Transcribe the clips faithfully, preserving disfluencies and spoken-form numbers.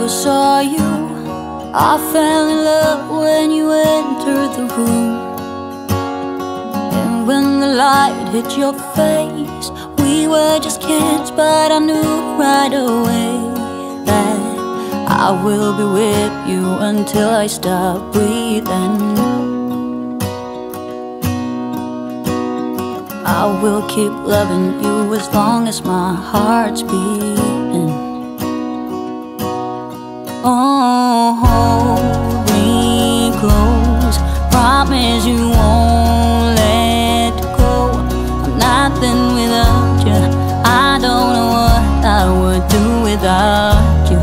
never saw you. I fell in love when you entered the room, and when the light hit your face, we were just kids, but I knew right away that I will be with you until I stop breathing. I will keep loving you as long as my heart's beating. Oh, hold me close, promise you won't let go. I'm nothing without you, I don't know what I would do without you.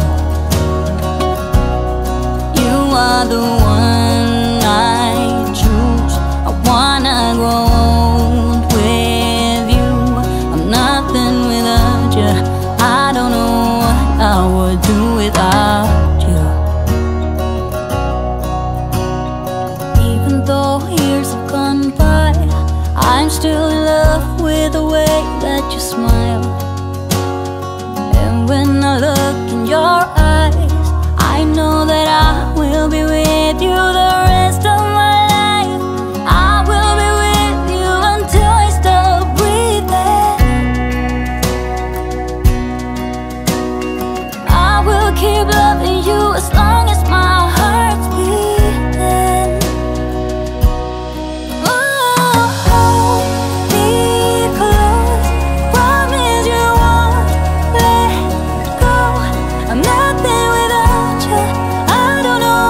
You are the one I choose, I wanna grow without you. Even though years have gone by, I'm still in love with the way that you smile. And when I look in your eyes, I know that I will be with you the rest of my life. I will be with you until I stop breathing. I will keep loving you as long as my heart's beating. Oh, hold me close, promise you won't let go. I'm nothing without you, I don't know what I would do without you.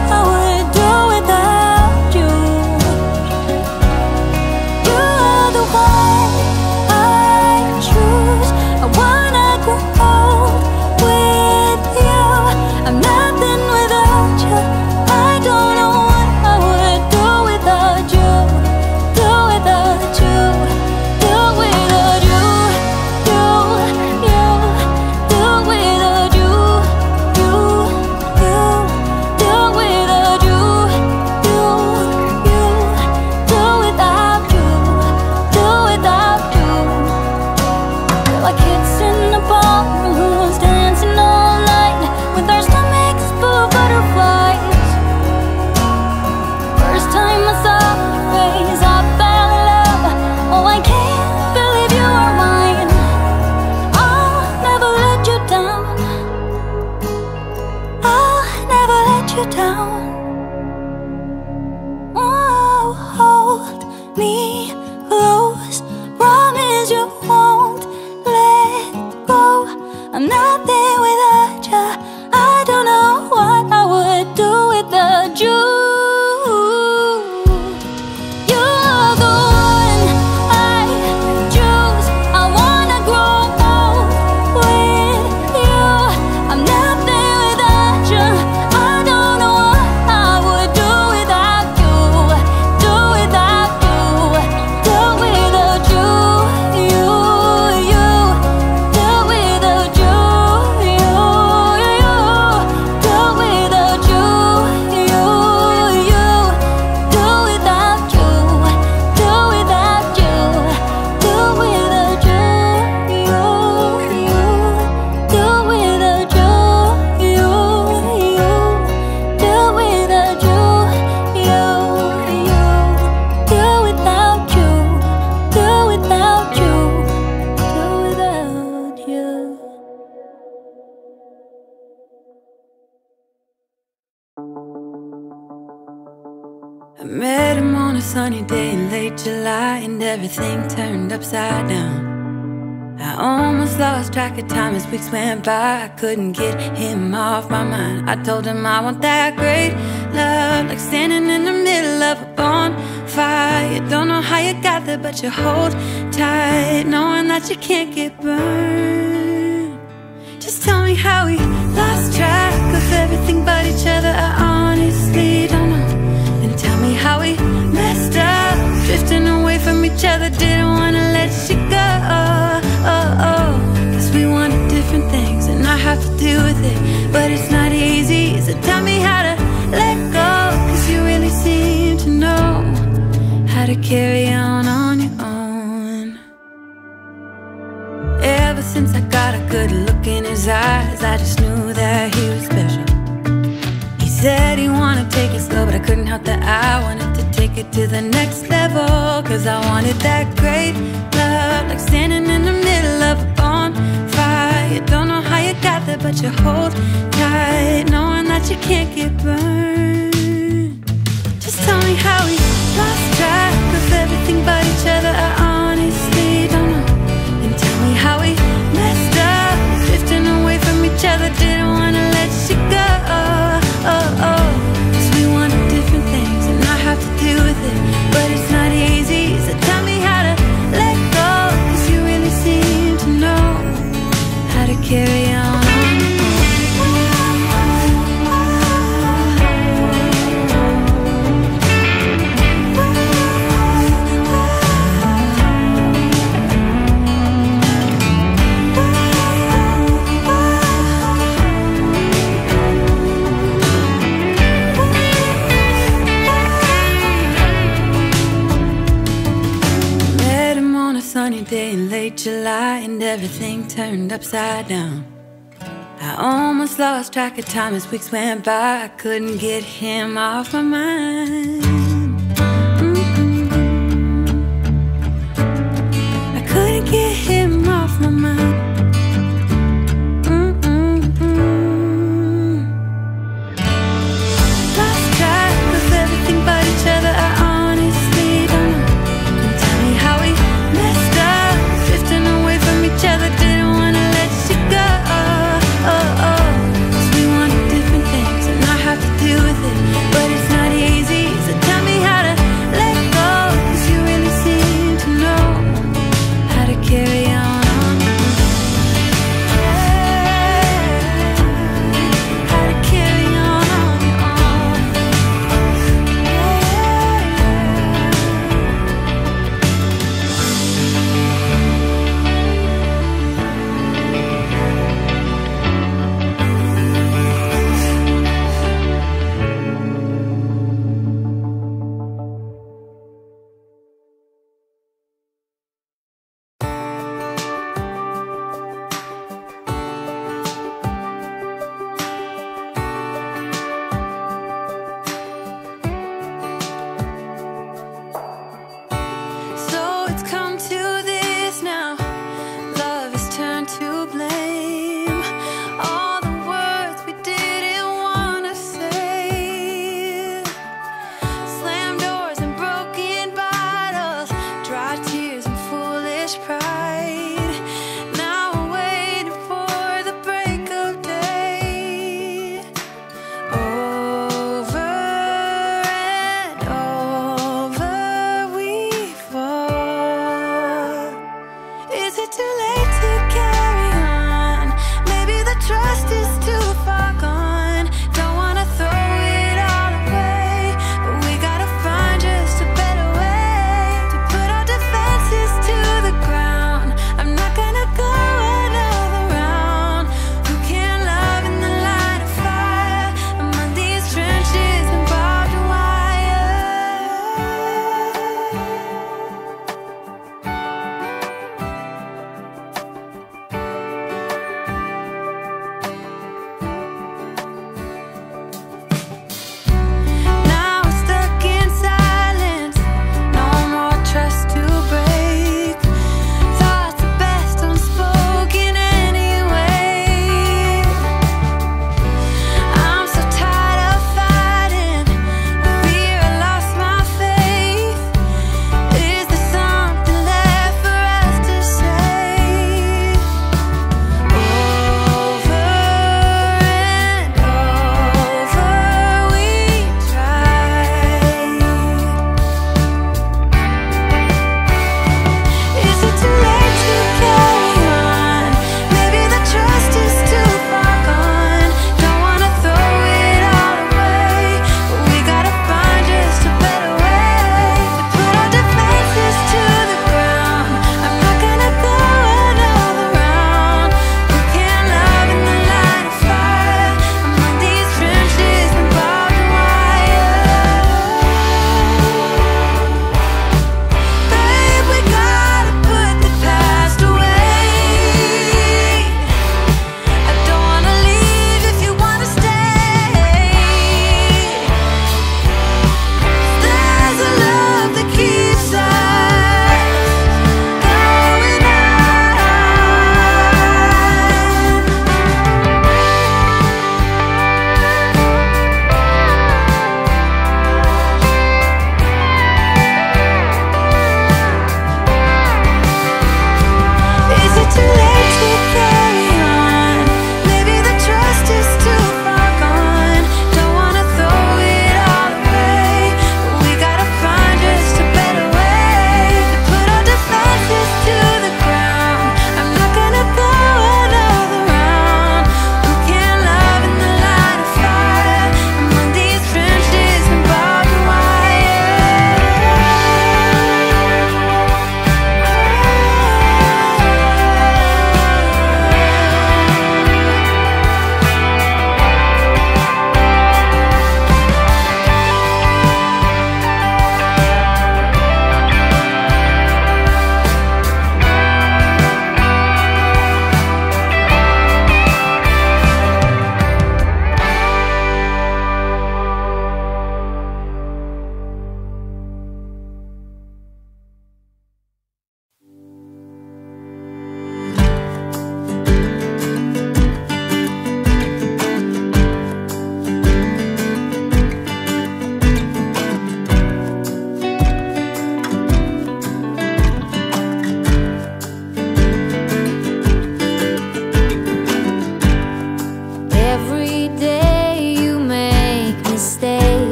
You are the one I choose, I wanna grow old with you. I'm nothing without you, I don't know what I would do without you. Do without you, do without you, do you, do without you, you, you, do without you, you, you, do without you, do without you. There are kids in the ballrooms dancing all night with their stomachs full of butterflies. First time I saw your face, I fell in love. Oh, I can't believe you are mine. I'll never let you down, I'll never let you down. Oh, hold me close, promise you won't let go. I'm nothing without you, I don't know what I would do without you. You are the one I choose, I wanna grow old with you. I'm nothing without you, I don't know what I would do without you. Do without you, do without you, you, you, do without you, you, you, do without you, you, you, do without you, do without you, do without you, you, you, do without you, you, you, do without you, you, you, do without you, do without you, do without you. I met him on a sunny day in late July, and everything turned upside down. I almost lost track of time as weeks went by. I couldn't get him off my mind. I told him I want that great love, like standing in the middle of a bonfire. Don't know how you got there, but you hold tight, knowing that you can't get burned. Just tell me how we lost track of everything but each other. I honestly don't know. Tell me how we messed up, drifting away from each other. Didn't wanna let you go, oh, oh, oh. Cause we wanted different things, and I have to deal with it, but it's not easy. So tell me how to let go, cause you really seem to know how to carry on on your own. Ever since Since I got a good look in his eyes, I just knew that he was special. He said he wanted to take it slow, but I couldn't help that I wanted to take it to the next level. Cause I wanted that great love, like standing in the middle of a bonfire. You don't know how you got there, but you hold tight, knowing that you can't get burned. Just tell me how we lost track of everything but each other. I honestly don't know. And tell me how we messed up, drifting away from each other. Didn't wanna let you go, oh, oh. Cause we wanted different things and I have to deal with it, but it's not easy. So tell me how to let go, cause you really seem to know how to carry on. Day in late July and everything turned upside down. I almost lost track of time as weeks went by. I couldn't get him off my mind. Mm-mm. I couldn't get him off my mind. Mm-mm-mm. Lost track of everything but each other. I but it's not easy, so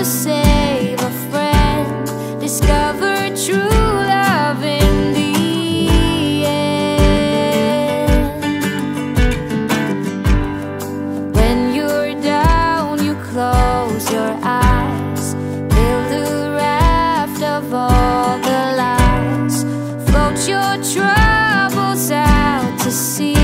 to save a friend, discover true love in the end. When you're down, you close your eyes, build the raft of all the lies, float your troubles out to sea.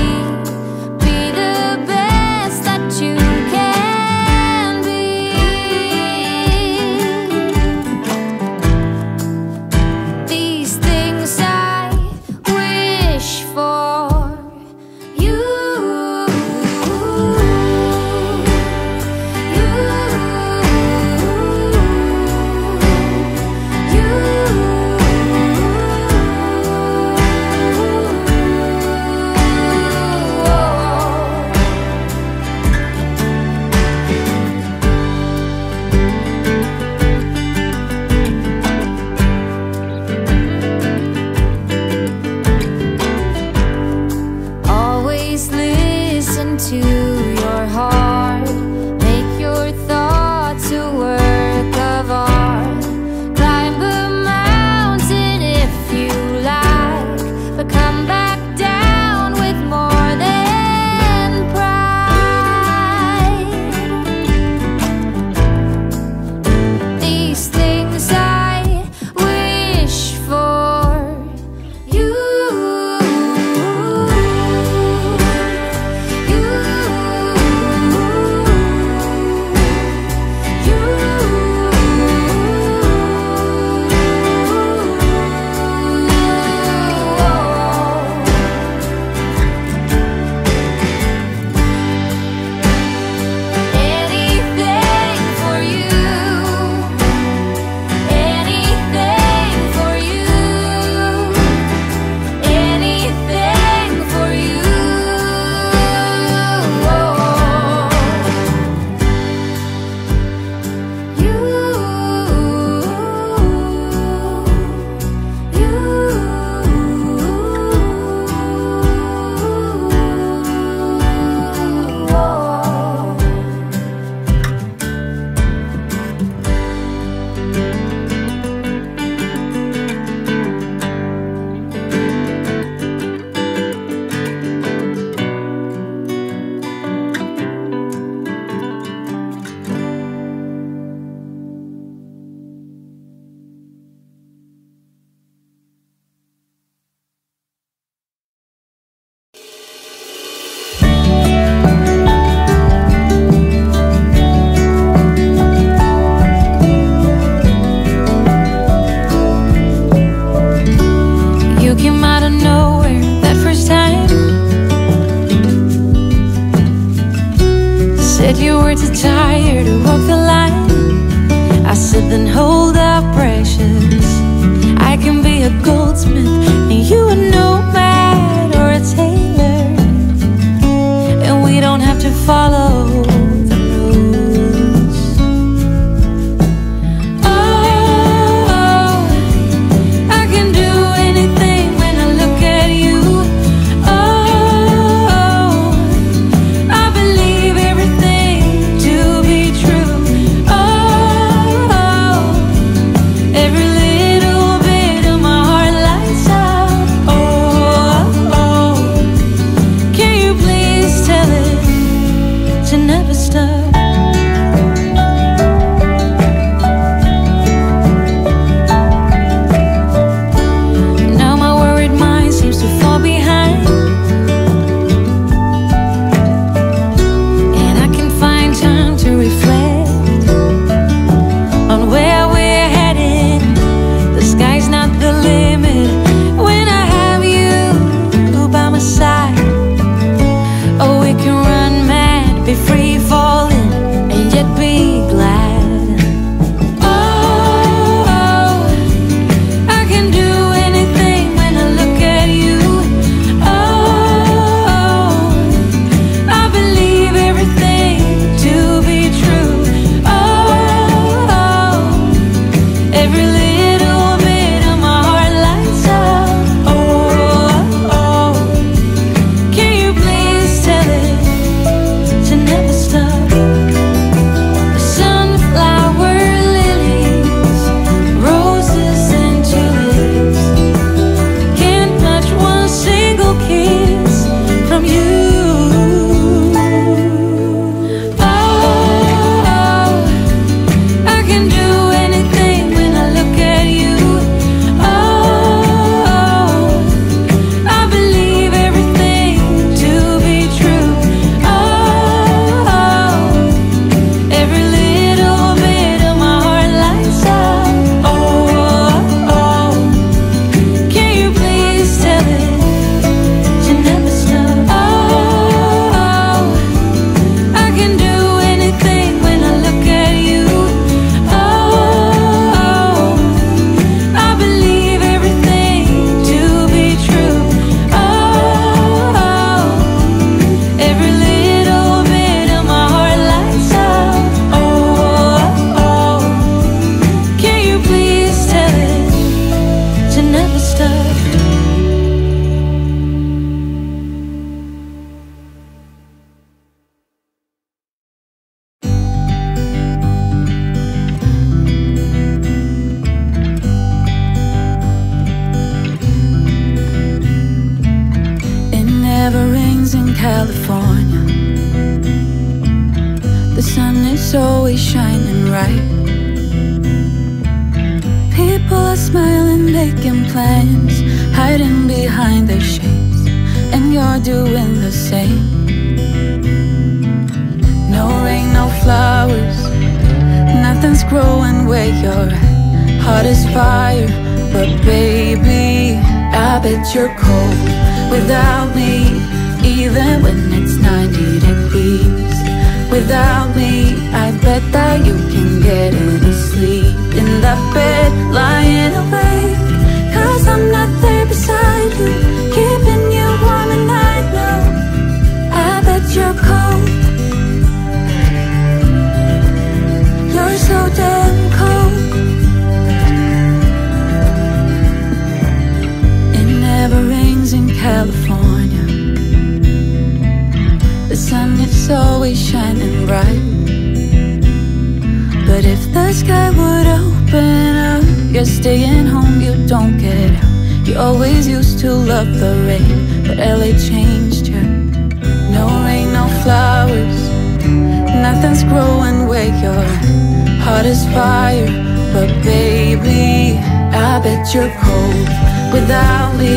To your heart, make your thoughts a work of art. Climb a mountain if you like, but come back down with more than pride. These things I wish for you. You were too tired to walk the line. I said then hold up, precious, I can be a goldsmith and you a nomad or a tailor, and we don't have to follow the rules. Oh, I can do anything when I look at you. Oh, I believe everything sun is always shining bright. People are smiling, making plans, hiding behind their shades, and you're doing the same. No rain, no flowers, nothing's growing where you're at. Heart is fire, but baby, I bet you're cold without me. Even when it's ninety degrees without me, I bet that you can get any sleep in that bed, lying awake, 'cause I'm not there beside you, keeping you warm at night. Now I bet you're cold, you're so damn cold. It never rains in California, the sun is always shining bright. But if the sky would open up, you're staying home, you don't get out. You always used to love the rain, but L A changed you. No rain, no flowers, nothing's growing where your heart is fire. But baby, I bet you're cold without me.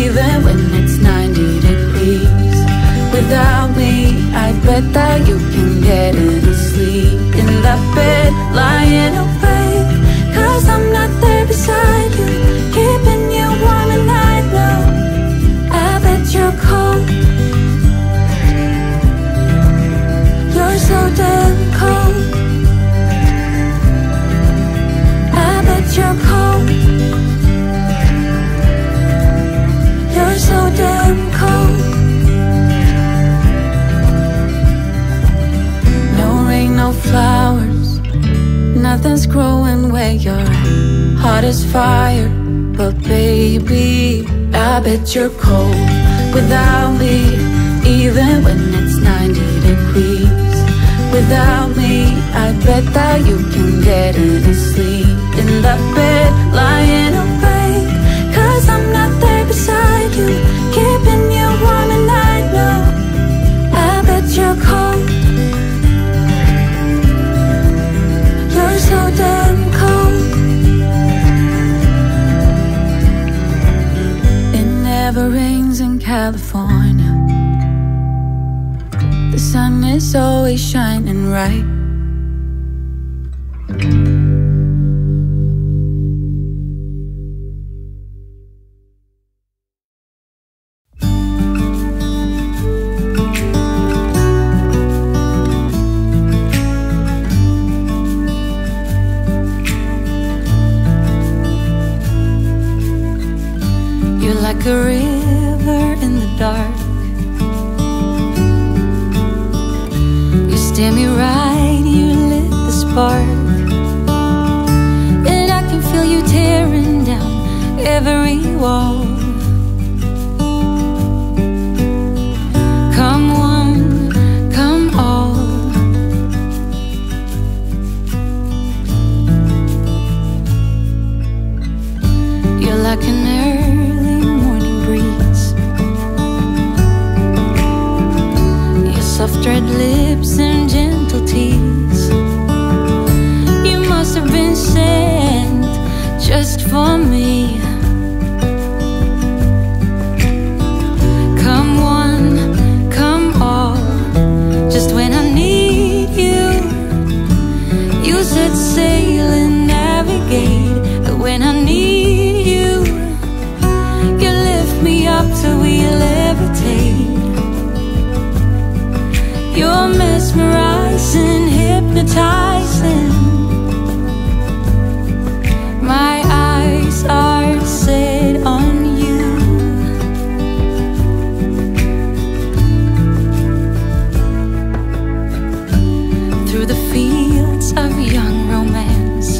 Even when it's ninety degrees without me, I bet that you can get any sleep in that bed, lying awake, 'cause I'm not there beside you, keeping you warm at night. Now I bet you're cold, you're so damn cold. I bet you're cold, you're so damn cold. No flowers, nothing's growing where your heart is fire. But baby, I bet you're cold without me. Even when it's ninety degrees without me, I bet that you can get any sleep in that bed, lying awake, 'cause I'm not there beside you, keeping you warm at night. Now I bet you're cold, you're so damn cold. It never rains in California, the sun is always shining bright. A river in the dark, you steer me right, you lit the spark, and I can feel you tearing down every wall. Come one, come all, you're like an early soft red lips and gentle tease. You must have been sent just for me. Come one, come all, just when I need you. You said sail and navigate, but when I need you, you lift me up till we levitate. You're mesmerizing, hypnotizing. My eyes are set on you. Through the fields of young romance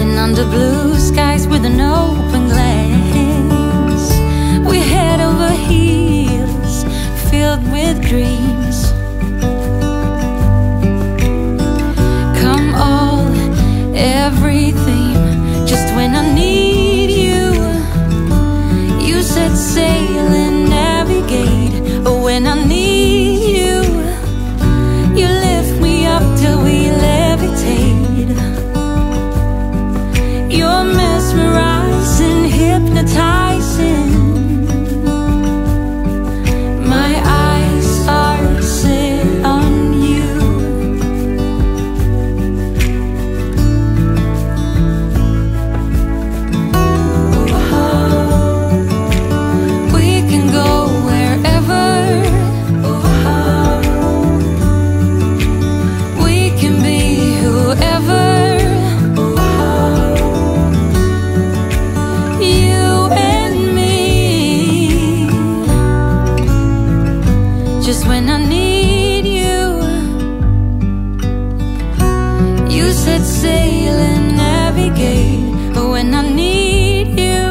and under blue skies with an open glance, we head over heels filled with dreams. Come all, everything, just when I need you. You said sail and navigate, but when I need you, just when I need you. You said sail and navigate, but when I need you,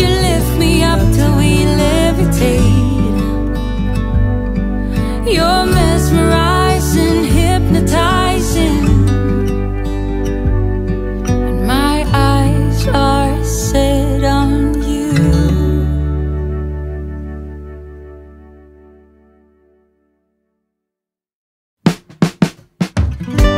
you lift me up till we levitate. You're mesmerizing, hypnotizing, and my eyes are set on you. Thank you.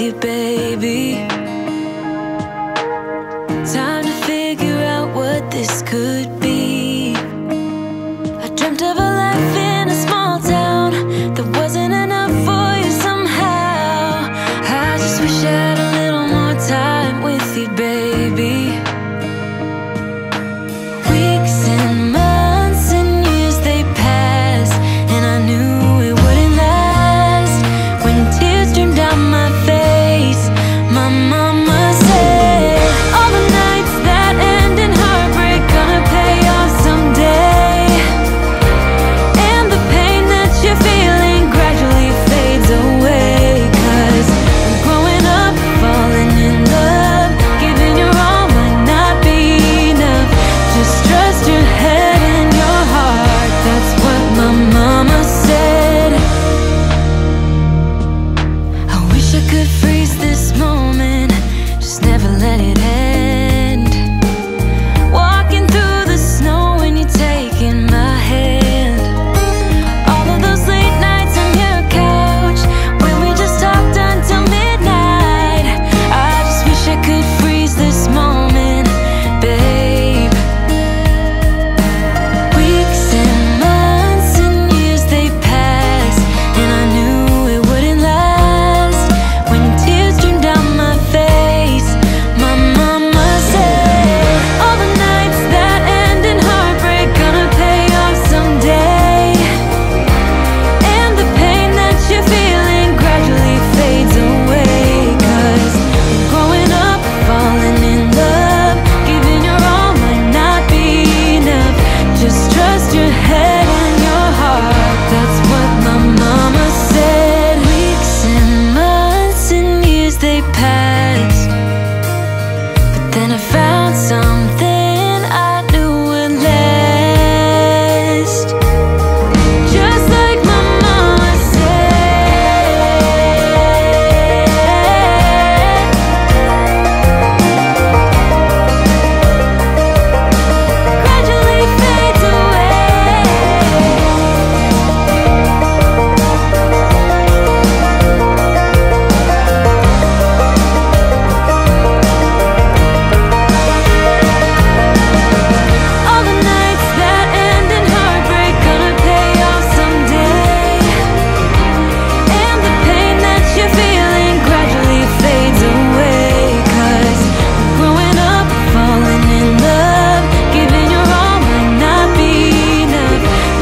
you, baby. Time to figure out what this could be. I dreamt of a life in a small town that wasn't enough for you somehow. I just wish I had a little more time with you, baby. Weeks and months and years they passed, and I knew it wouldn't last. When tears streamed down my face, my mama said, all the nights that end in heartbreak gonna pay off someday. And the pain that you're feeling gradually fades away. 'Cause I'm growing up, falling in love, giving your all might not be enough. Just trust your head and your heart, that's what my mama said. I wish I could freeze this moment, just never let it end. Walking through the snow when you're taking my hand. All of those late nights on your couch when we just talked until midnight. I just wish I could freeze this moment, babe. Weeks and months and years they passed, and I knew it wouldn't last. When tears streamed down my face, my mama said, all the nights that end in heartbreak gonna pay off someday. And the pain that you're feeling gradually fades away. 'Cause you're growing up, falling in love, giving your all might not be enough. Just trust your head and your heart, that's what my mama said. Weeks and months and years they passed, but then I found something I knew would last. Just like my mama said. Gradually fades away. All the nights that end in heartbreak gonna pay off someday. And the pain that you're feeling gradually fades away. 'Cause growing up, falling in love, giving your all might not be enough.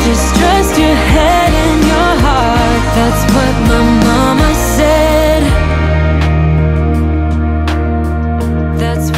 Just trust your head and your heart, that's what my mama said. That's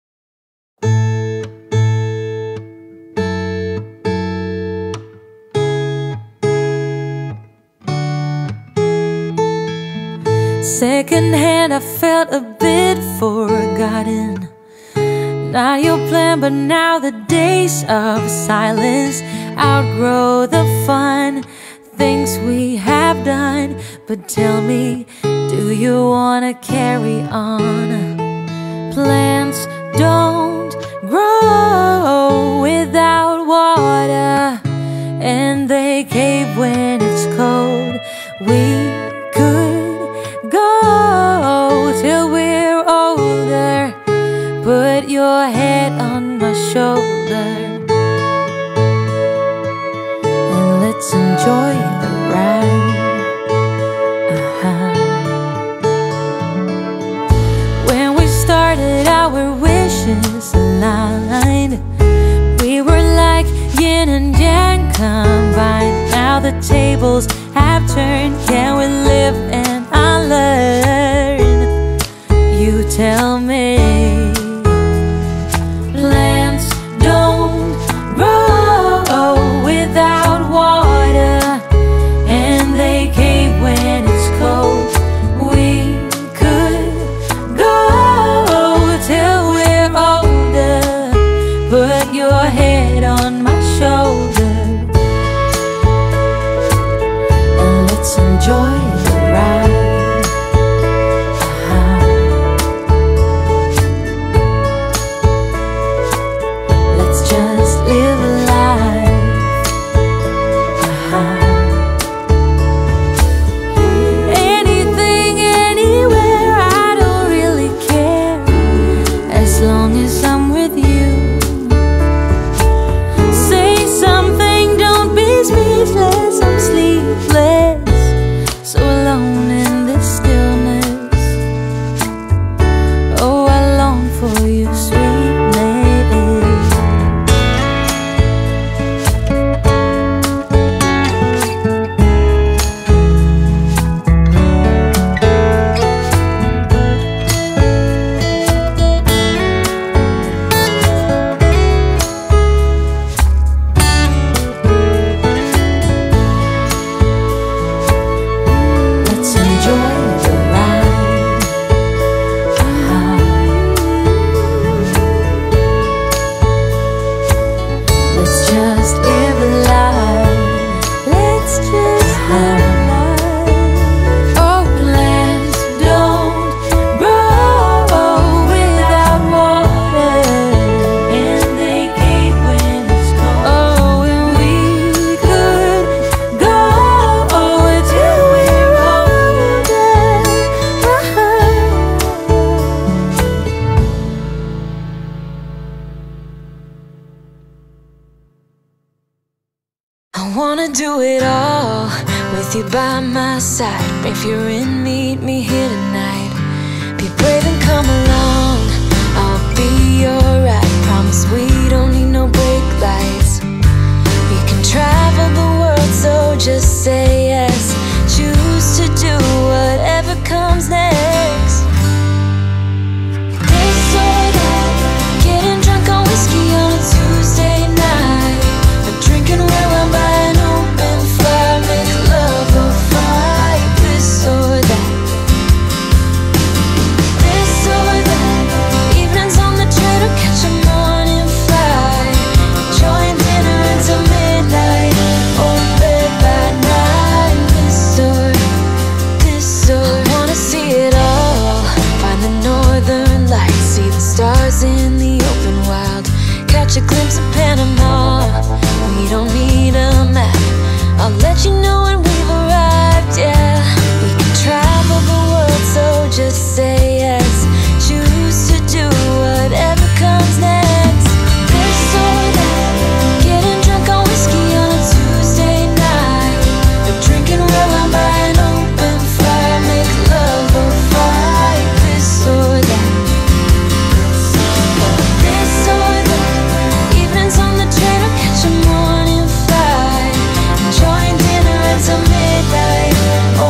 what my mama said. That's what my mama said. Secondhand, I felt a bit forgotten. Not your plan, but now the days of silence outgrow the fun things we have done. But tell me, do you wanna carry on? Plants don't grow without water, and they cave when it's cold. We go till we're older, put your head on my shoulder, and let's enjoy the ride. uh-huh. When we started, our wishes aligned. We were like yin and yang combined. Now the tables have turned. Can we live and learn? You tell me. Plants don't grow I wanna do it all with you by my side. If you're in, meet me here tonight. Be brave and come along, I'll be your ride. Promise we don't need no brake lights. We can travel the world, so just say yes. Choose to do whatever comes next. This or that, getting drunk on whiskey on a Tuesday night, but drinking where I'm by an open fire. Make love or fight, this or that. This or that, evenings on the trail to catch a morning flight, enjoying dinner until midnight, or bed by nine. This or this or I wanna see it all. Find the northern lights, see the stars in the open wild, catch a glimpse of Panama. We don't need a map, I'll let you know when we've arrived, yeah. We can travel the world, so just say yes. Choose to do whatever comes next. This or that, getting drunk on whiskey on a Tuesday night, but drinking red wine by an open fire. Make love or fight, this or that. This or that, evenings on the train or catch a morning flight, enjoying dinner until midnight,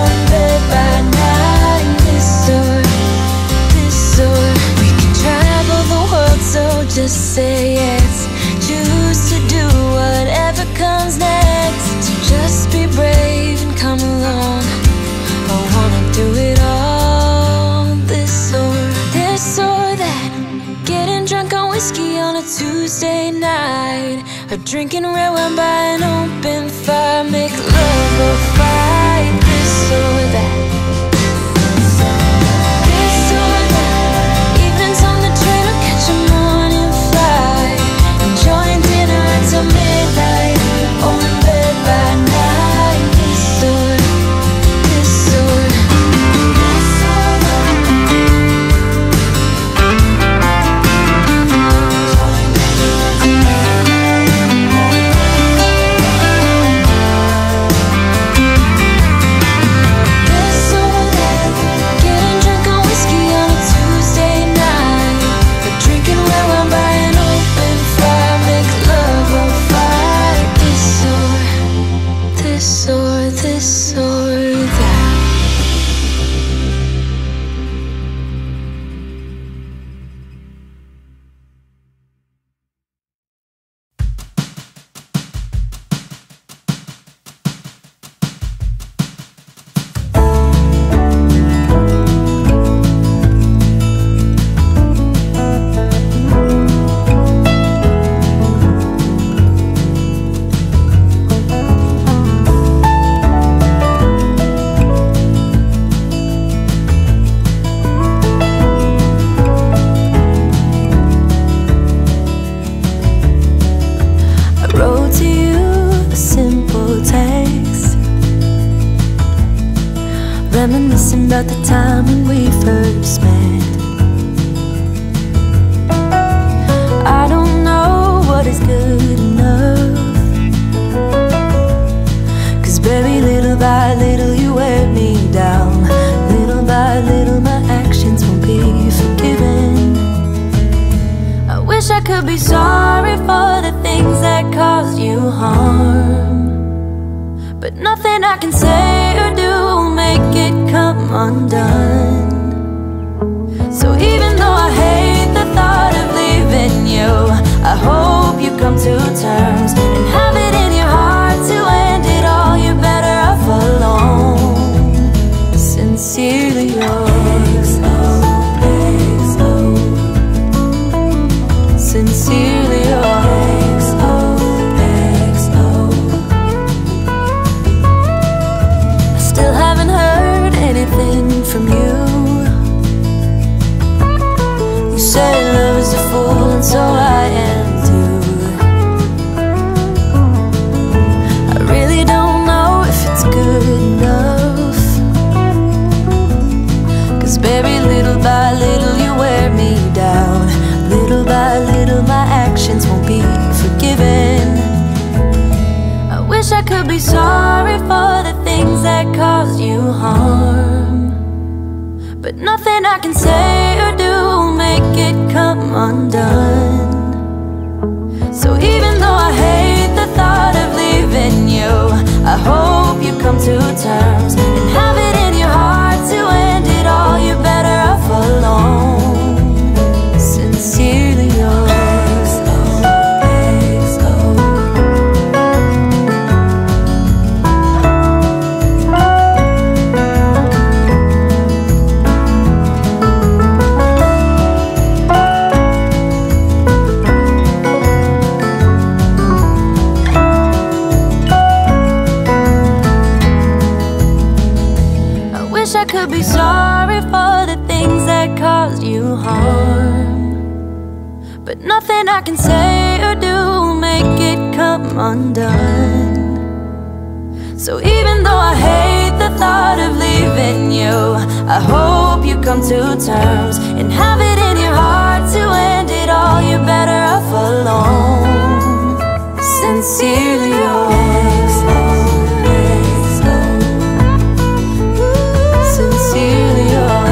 or in bed by nine. This or this or we can travel the world, so just say yes. Choose to do whatever comes next. So just be brave and come along, I wanna do it all. This or this or that, getting drunk on whiskey on a Tuesday night, or drinking red wine by an open fire. Make love or fight, this or that. This or that, evenings on the train or catch a morning flight, enjoying dinner until midnight, or in bed by nine. This or this or this or this or that, getting drunk on whiskey on a Tuesday night, but drinking red wine by an open fire. Make love or fight, this or this or this or that. About the time when we first met, I don't know what is good enough, cause baby, little by little you wear me down. Little by little my actions won't be forgiven. I wish I could be sorry for the things that caused you harm, but nothing I can say or do will make it come undone. So even though I hate the thought of leaving you, I hope you come to terms and have it in your heart to end it all. You're better off alone. Sincerely yours, sincerely yours. From you, you said love is a fool, and so I am too. wish I could be sorry for the things that caused you harm, but nothing I can say or do will make it come undone. So even though I hate the thought of leaving you, I hope you come to terms and have it in your heart to end it all. You're better off alone. Sincerely yours. Nothing I can say or do will make it come undone. So even though I hate the thought of leaving you, I hope you come to terms and have it in your heart to end it all. You're better off alone. Sincerely yours. Sincerely yours.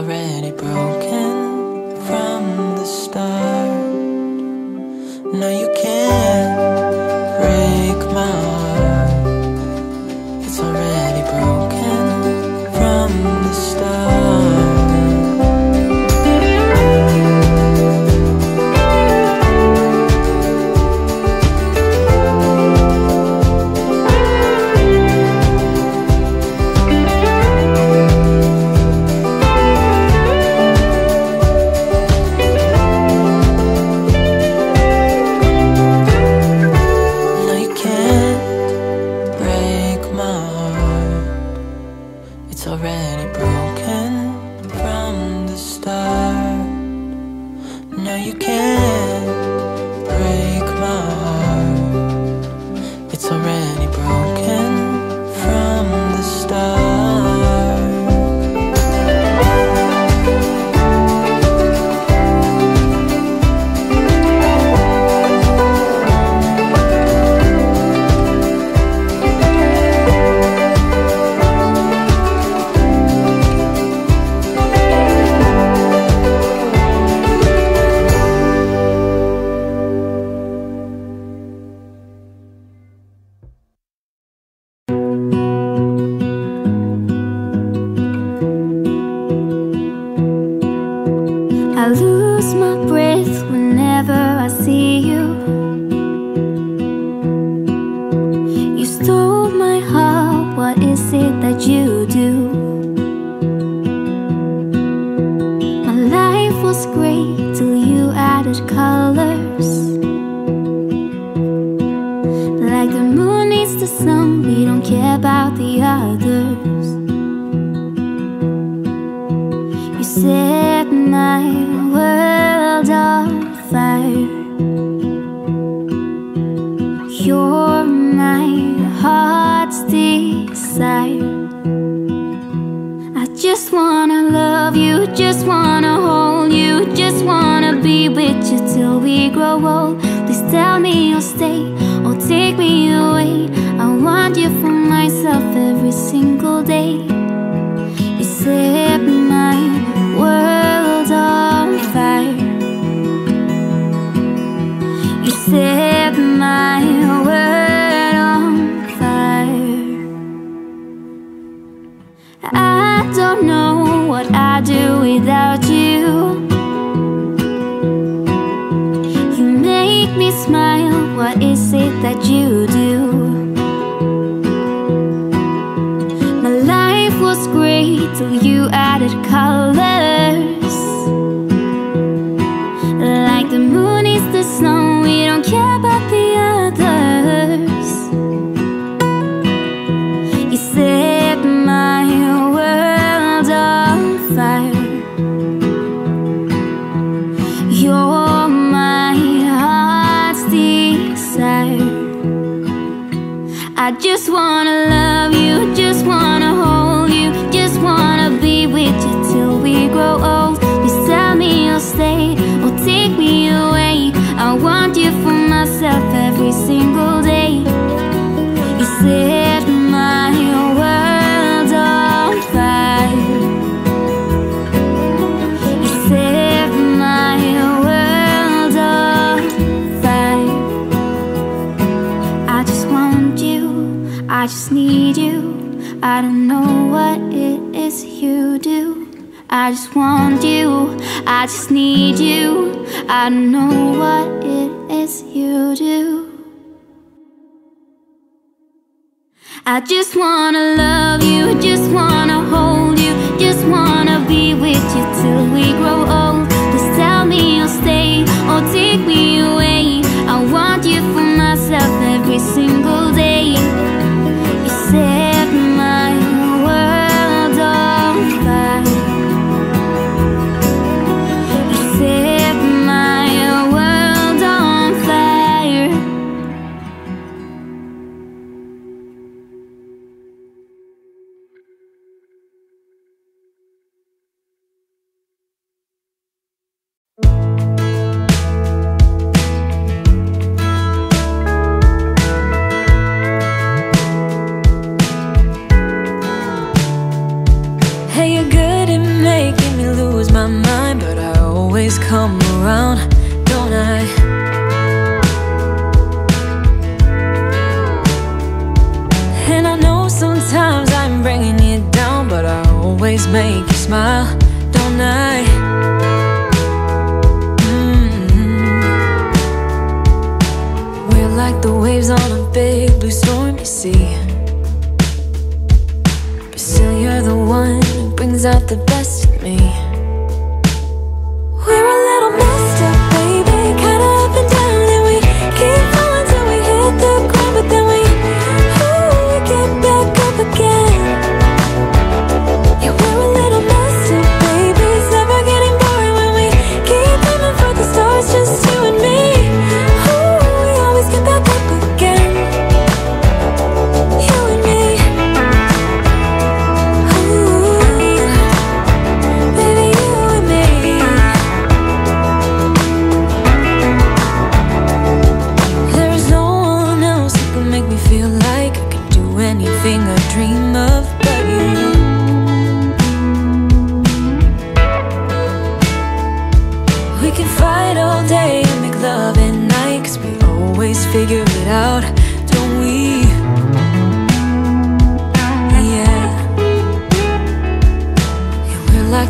Already broken. already broken from the start. No, you can't break my heart. It's already broken from the start. You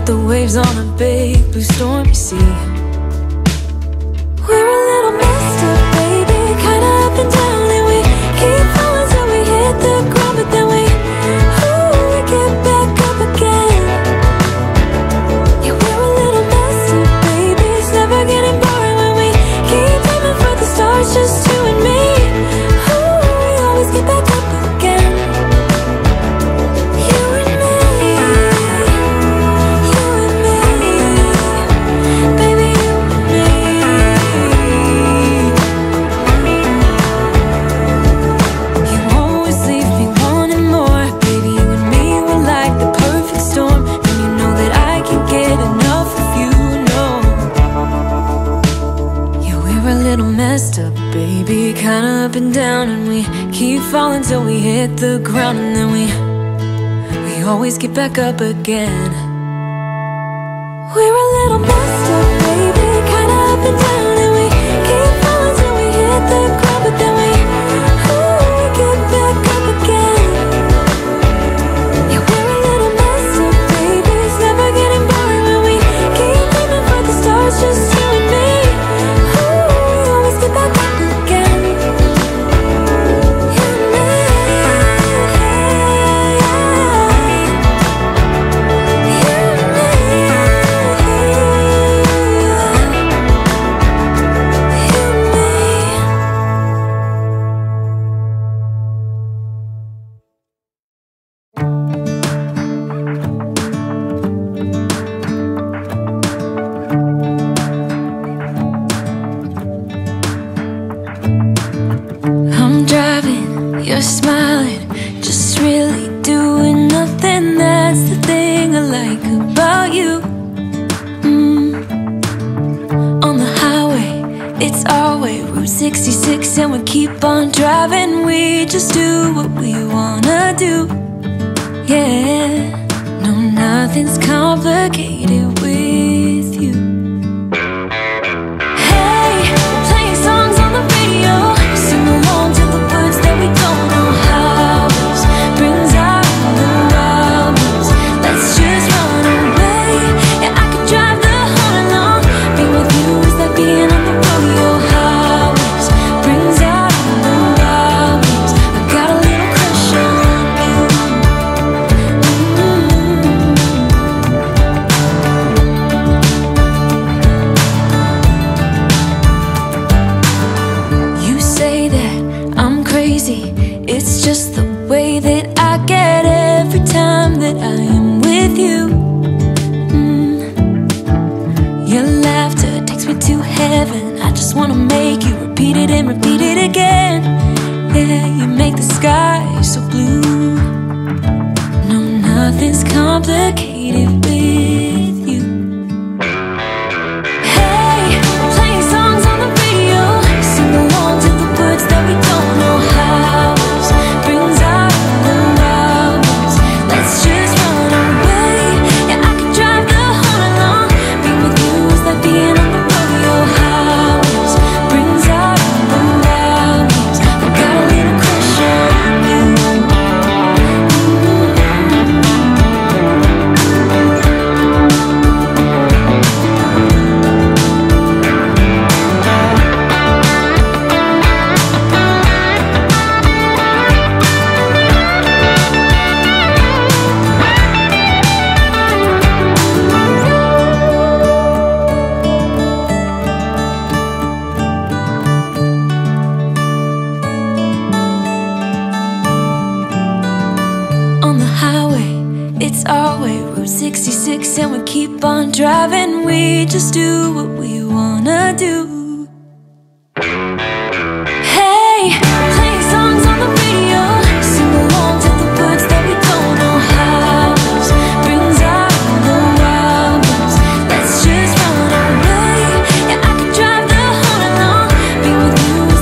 the waves on a big blue stormy sea. We're a little messed up, baby, kinda up and down, and we keep falling till we hit the ground, but then we, ooh, we get back up again. Yeah, we're a little messed up, baby, it's never getting boring when we keep aiming for the stars, just you and me. Ooh, we always get back up again. Baby, kinda up and down, and we keep falling till we hit the ground, and then we, we always get back up again. We're a little messed up, baby, kinda up and down, and we keep falling till we hit the ground, but then we, oh, we get back up again. Yeah, we're a little messed up, baby, it's never getting boring when we keep aiming for the stars, just you and me. sixty-six and we keep on driving, we just do what we wanna do. Yeah, no, nothing's complicated with you. Hey, playing songs on the radio, sing along to the words that we don't know how. This brings out the problems, let's just run away. Yeah, I could drive the whole along, being with you is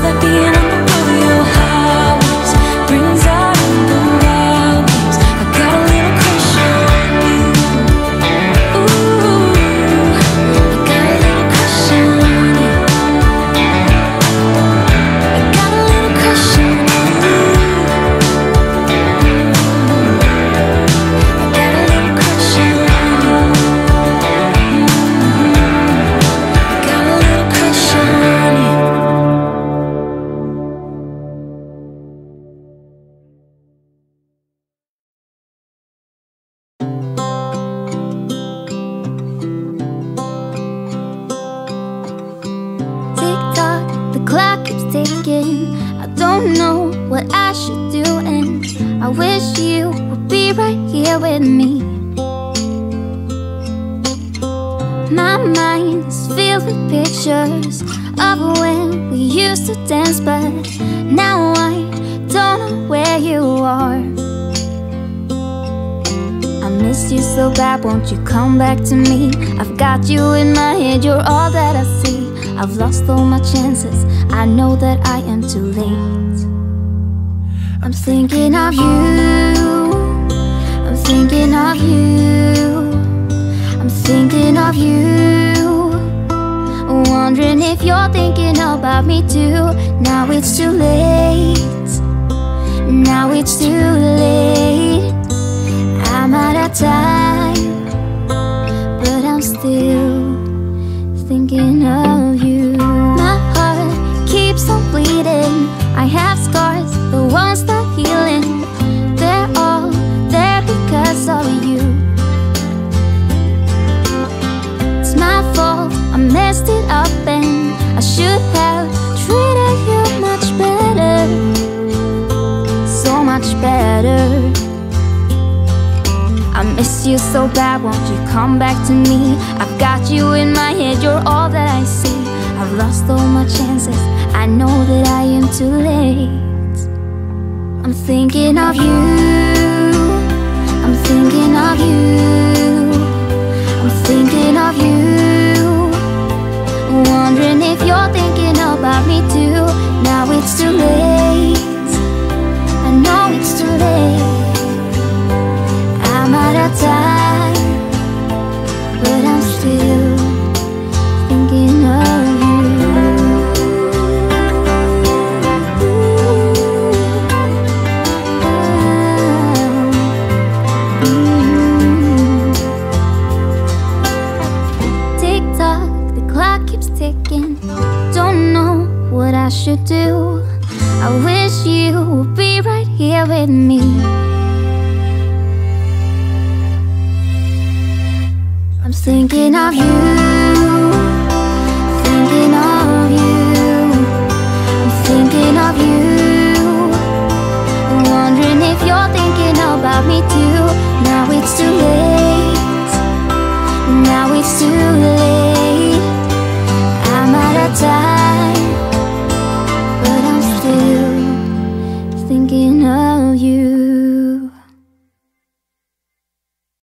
like being on the rodeo. don't know what I should do, and I wish you would be right here with me. My mind is filled with pictures of when we used to dance, but now I don't know where you are. I miss you so bad, won't you come back to me? I've got you in my head, you're all that I see. I've lost all my chances, I know that I am too late. I'm thinking of you, I'm thinking of you, I'm thinking of you, wondering if you're thinking about me too. Now it's too late, now it's too late. I'm out of time, but I'm still thinking of you. My heart keeps on bleeding, I have scars, the ones not healing. They're all there because of you. It's my fault, I messed it up, and I should have treated you much better, so much better. I miss you so bad, won't you come back to me? I've got you in my head, you're all that I see. I've lost all my chances, I know that I am too late. I'm thinking of you, I'm thinking of you, I'm thinking of you, wondering if you're thinking about me too. Now it's too late, I know it's too late. I'm out of time, but I'm still thinking of you. Ooh. Ooh. Tick tock, the clock keeps ticking. Don't know what I should do. I wish you would be right here with me. I'm thinking of you, thinking of you, I'm thinking of you, wondering if you're thinking about me too. Now it's too late, now it's too late.